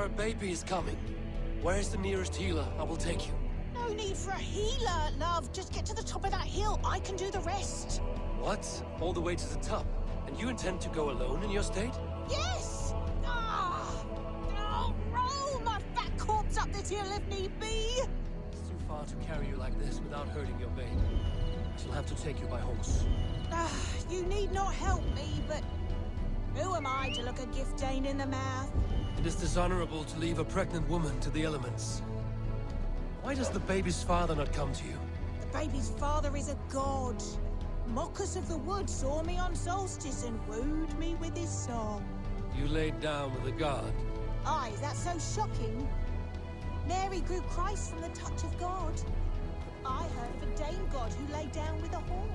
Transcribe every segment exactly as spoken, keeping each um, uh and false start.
Your baby is coming. Where's the nearest healer? I will take you. No need for a healer, love. Just get to the top of that hill. I can do the rest. What? All the way to the top? And you intend to go alone in your state? Yes! Ah! I'll roll my fat corpse up this hill if need be. It's too far to carry you like this without hurting your baby. She'll have to take you by horse. Uh, you need not help me, but who am I to look a gift Dane in the mouth? It is dishonorable to leave a pregnant woman to the elements. Why does the baby's father not come to you? The baby's father is a god. Moccus of the Wood saw me on solstice and wooed me with his song. You laid down with a god? Aye, is that so shocking? Mary grew Christ from the touch of God. I heard of a Dane god who lay down with a horse.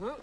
Huh?